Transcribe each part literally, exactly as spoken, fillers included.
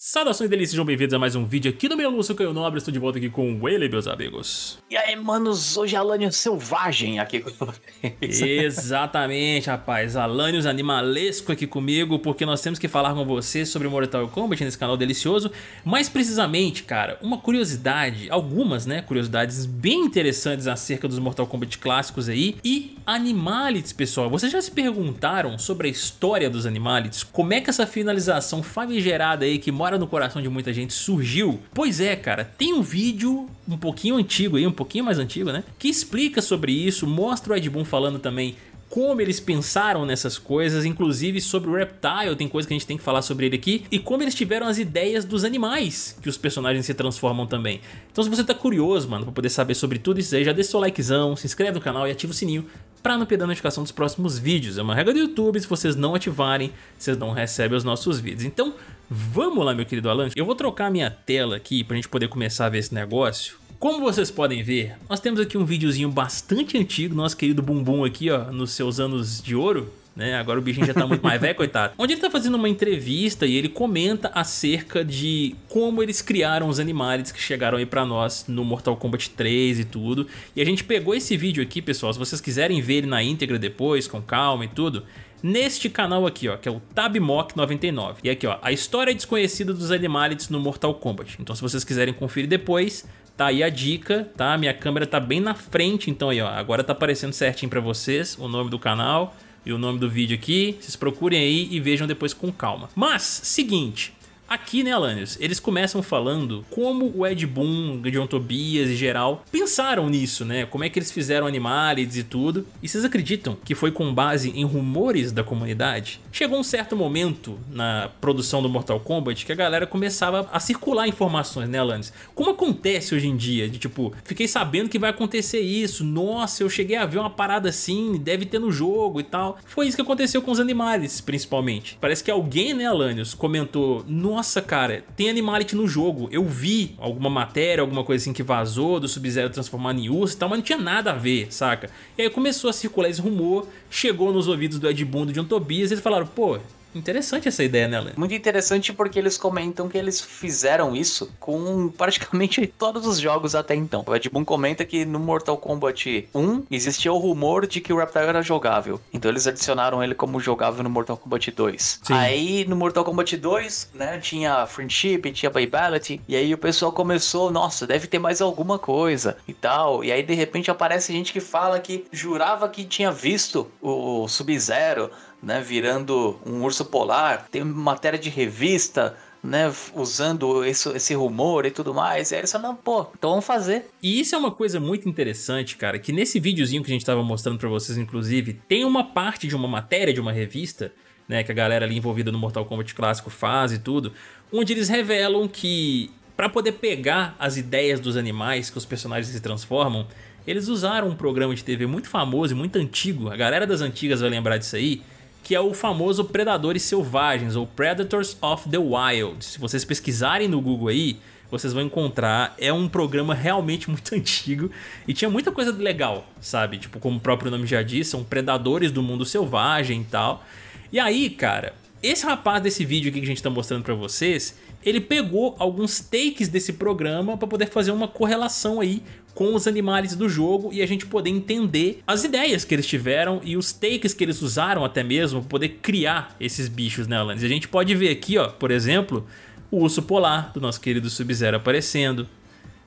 Saudações deles, sejam bem-vindos a mais um vídeo aqui do Meia-Lua Caio Nobre. Estou de volta aqui com ele, meus amigos. E aí, manos, hoje é Alanius Selvagem aqui com vocês. Exatamente, rapaz. Alanius Animalesco aqui comigo, porque nós temos que falar com você sobre Mortal Kombat nesse canal delicioso. Mais precisamente, cara, uma curiosidade, algumas, né, curiosidades bem interessantes acerca dos Mortal Kombat clássicos aí. E Animalities, pessoal. Vocês já se perguntaram sobre a história dos Animalities? Como é que essa finalização famigerada aí que mora no coração de muita gente surgiu? Pois é, cara, tem um vídeo um pouquinho antigo aí, um pouquinho mais antigo, né, que explica sobre isso, mostra o Ed Boon falando também como eles pensaram nessas coisas, inclusive sobre o Reptile, tem coisa que a gente tem que falar sobre ele aqui, e como eles tiveram as ideias dos animais que os personagens se transformam também. Então, se você tá curioso, mano, pra poder saber sobre tudo isso aí, já deixa seu likezão, se inscreve no canal e ativa o sininho pra não perder a notificação dos próximos vídeos. É uma regra do YouTube, se vocês não ativarem, vocês não recebem os nossos vídeos. Então, vamos lá, meu querido Alan. Eu vou trocar a minha tela aqui pra gente poder começar a ver esse negócio. Como vocês podem ver, nós temos aqui um videozinho bastante antigo, nosso querido Bumbum aqui, ó, nos seus anos de ouro, né? Agora o bichinho já tá muito mais velho, coitado. Onde ele tá fazendo uma entrevista e ele comenta acerca de como eles criaram os Animalities que chegaram aí pra nós no Mortal Kombat três e tudo. E a gente pegou esse vídeo aqui, pessoal, se vocês quiserem ver ele na íntegra depois, com calma e tudo, neste canal aqui, ó, que é o Tabmock noventa e nove. E aqui, ó, a história desconhecida dos Animalities no Mortal Kombat. Então, se vocês quiserem conferir depois, tá aí a dica, tá? Minha câmera tá bem na frente, então aí, ó, agora tá aparecendo certinho pra vocês o nome do canal e o nome do vídeo aqui. Vocês procurem aí e vejam depois com calma. Mas, seguinte, aqui, né, Alanius, eles começam falando como o Ed Boon, o John Tobias e geral pensaram nisso, né? Como é que eles fizeram Animalities e tudo. E vocês acreditam que foi com base em rumores da comunidade? Chegou um certo momento na produção do Mortal Kombat que a galera começava a circular informações, né, Alanius? Como acontece hoje em dia? De tipo, fiquei sabendo que vai acontecer isso, nossa, eu cheguei a ver uma parada assim, deve ter no jogo e tal. Foi isso que aconteceu com os Animalities, principalmente. Parece que alguém, né, Alanius, comentou: nossa, cara, tem Animality no jogo, eu vi alguma matéria, alguma coisa assim que vazou do Sub-Zero transformado em urso e tal, mas não tinha nada a ver, saca? E aí começou a circular esse rumor, chegou nos ouvidos do Ed Boon, do John Tobias, e eles falaram: pô, interessante essa ideia, né, Alan? Muito interessante, porque eles comentam que eles fizeram isso com praticamente todos os jogos até então. O Ed Boon comenta que no Mortal Kombat um existia o rumor de que o Reptile era jogável, então eles adicionaram ele como jogável no Mortal Kombat dois. Sim. Aí no Mortal Kombat dois, né, tinha Friendship, tinha Vitality, e aí o pessoal começou: nossa, deve ter mais alguma coisa e tal. E aí de repente aparece gente que fala que jurava que tinha visto o Sub-Zero, né, virando um urso polar. Tem matéria de revista, né, usando esse, esse rumor e tudo mais. E aí eles falaram: pô, então vamos fazer. E isso é uma coisa muito interessante, cara, que nesse videozinho que a gente tava mostrando pra vocês, inclusive, tem uma parte de uma matéria de uma revista, né, que a galera ali envolvida no Mortal Kombat clássico faz e tudo, onde eles revelam que pra poder pegar as ideias dos animais que os personagens se transformam, eles usaram um programa de T V muito famoso e muito antigo. A galera das antigas vai lembrar disso aí, que é o famoso Predadores Selvagens, ou Predators of the Wild. Se vocês pesquisarem no Google aí, vocês vão encontrar. É um programa realmente muito antigo e tinha muita coisa legal, sabe? Tipo, como o próprio nome já diz, são predadores do mundo selvagem e tal. E aí, cara, esse rapaz desse vídeo aqui que a gente tá mostrando pra vocês, ele pegou alguns takes desse programa pra poder fazer uma correlação aí com os Animalities do jogo e a gente poder entender as ideias que eles tiveram e os takes que eles usaram até mesmo para poder criar esses bichos, né, Alanis? E a gente pode ver aqui, ó, por exemplo, o urso polar do nosso querido Sub-Zero aparecendo.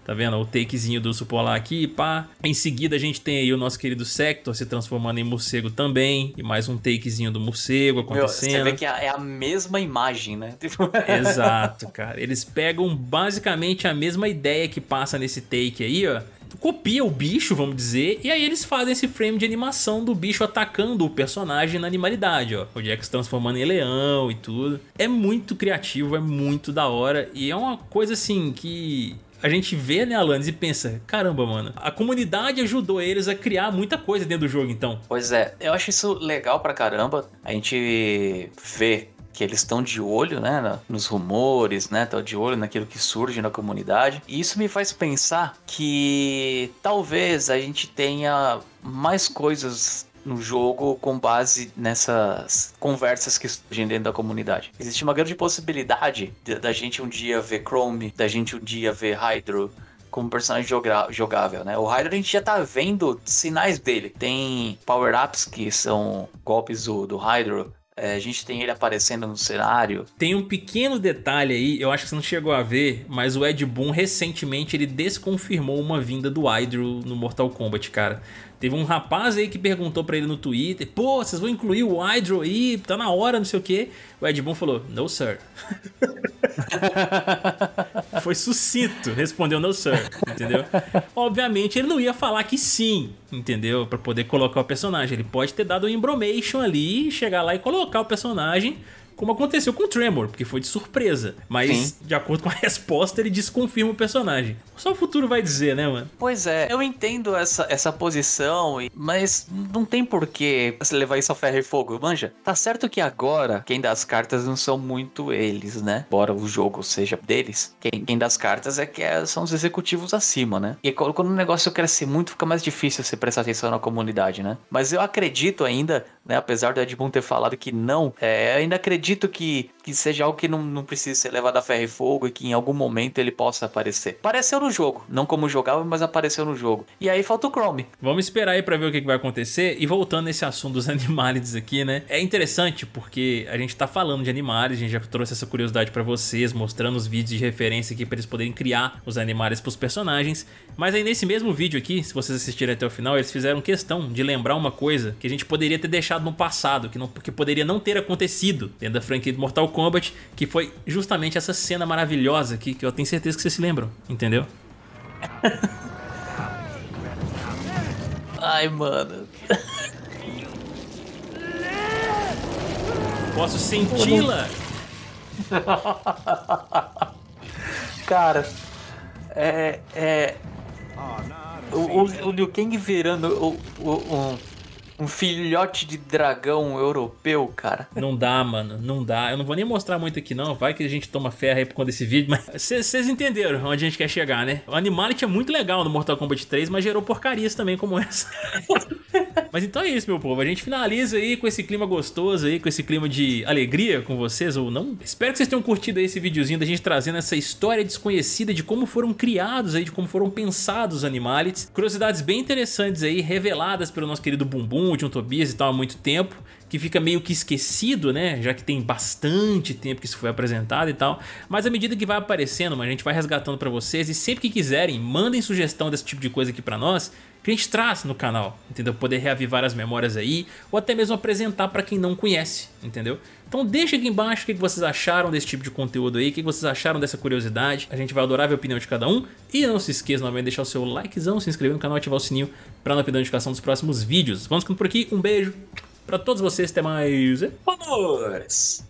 Tá vendo? O takezinho do urso polar aqui, pá. Em seguida a gente tem aí o nosso querido Sector se transformando em morcego também. E mais um takezinho do morcego acontecendo. Meu, você vê que é a mesma imagem, né? Exato, cara. Eles pegam basicamente a mesma ideia que passa nesse take aí, ó. Copia o bicho, vamos dizer, e aí eles fazem esse frame de animação do bicho atacando o personagem na animalidade, ó. O Jax se transformando em leão e tudo. É muito criativo, é muito da hora. E é uma coisa assim que a gente vê, né, Alanis, e pensa: caramba, mano, a comunidade ajudou eles a criar muita coisa dentro do jogo, então. Pois é, eu acho isso legal pra caramba. A gente vê que eles estão de olho, né, nos rumores, né, estão de olho naquilo que surge na comunidade. E isso me faz pensar que talvez a gente tenha mais coisas no jogo com base nessas conversas que surgem dentro da comunidade. Existe uma grande possibilidade da gente um dia ver Chrome, da gente um dia ver Hydro como personagem jogável, né? O Hydro a gente já tá vendo sinais dele. Tem power-ups que são golpes do, do Hydro. É, a gente tem ele aparecendo no cenário. Tem um pequeno detalhe aí, eu acho que você não chegou a ver, mas o Ed Boon recentemente ele desconfirmou uma vinda do Hydro no Mortal Kombat, cara. Teve um rapaz aí que perguntou pra ele no Twitter: pô, vocês vão incluir o Hydro aí? Tá na hora, não sei o quê. O Ed Boon falou: no, sir. Foi sucinto, respondeu no, sir, entendeu? Obviamente ele não ia falar que sim, entendeu? Pra poder colocar o personagem. Ele pode ter dado um embromation ali, chegar lá e colocar o personagem, como aconteceu com o Tremor, porque foi de surpresa. Mas, sim, de acordo com a resposta, ele desconfirma o personagem. Só o futuro vai dizer, né, mano? Pois é, eu entendo essa, essa posição, mas não tem porquê você levar isso a ferro e fogo, manja? Tá certo que agora, quem dá as cartas não são muito eles, né? Embora o jogo seja deles, quem, quem dá as cartas é que é, são os executivos acima, né? E quando o negócio cresce muito, fica mais difícil você prestar atenção na comunidade, né? Mas eu acredito ainda, né, apesar do Ed Boon ter falado que não, é, ainda acredito Acredito que, que seja algo que não, não precisa ser levado a ferro e fogo e que em algum momento ele possa aparecer. Apareceu no jogo, não como jogável, mas apareceu no jogo. E aí falta o Chrome. Vamos esperar aí pra ver o que vai acontecer. E voltando nesse assunto dos Animalities aqui, né? É interessante porque a gente tá falando de Animalities, a gente já trouxe essa curiosidade pra vocês, mostrando os vídeos de referência aqui pra eles poderem criar os Animalities pros personagens. Mas aí nesse mesmo vídeo aqui, se vocês assistirem até o final, eles fizeram questão de lembrar uma coisa que a gente poderia ter deixado no passado, que, não, que poderia não ter acontecido dentro da franquia de Mortal Kombat, que foi justamente essa cena maravilhosa aqui, que eu tenho certeza que vocês se lembram, entendeu? Ai, mano. Posso senti-la? Cara, é... é... O, o, o Liu Kang virando o... o, o... um filhote de dragão europeu, cara. Não dá, mano. Não dá. Eu não vou nem mostrar muito aqui, não. Vai que a gente toma ferro aí por conta desse vídeo. Mas vocês entenderam onde a gente quer chegar, né? O Animality é muito legal no Mortal Kombat três, mas gerou porcarias também como essa. Mas então é isso, meu povo. A gente finaliza aí com esse clima gostoso aí, com esse clima de alegria com vocês, ou não. Espero que vocês tenham curtido aí esse videozinho da gente trazendo essa história desconhecida de como foram criados aí, de como foram pensados os Animalities. Curiosidades bem interessantes aí, reveladas pelo nosso querido Bumbum, John Tobias e tal há muito tempo, que fica meio que esquecido, né? Já que tem bastante tempo que isso foi apresentado e tal. Mas à medida que vai aparecendo, a gente vai resgatando pra vocês. E sempre que quiserem, mandem sugestão desse tipo de coisa aqui pra nós, que a gente traz no canal, entendeu? Poder reavivar as memórias aí, ou até mesmo apresentar pra quem não conhece, entendeu? Então deixa aqui embaixo o que vocês acharam desse tipo de conteúdo aí, o que vocês acharam dessa curiosidade. A gente vai adorar ver a opinião de cada um. E não se esqueça novamente de deixar o seu likezão, se inscrever no canal e ativar o sininho pra não perder a notificação dos próximos vídeos. Vamos ficando por aqui, um beijo pra todos vocês, até mais. Vamos!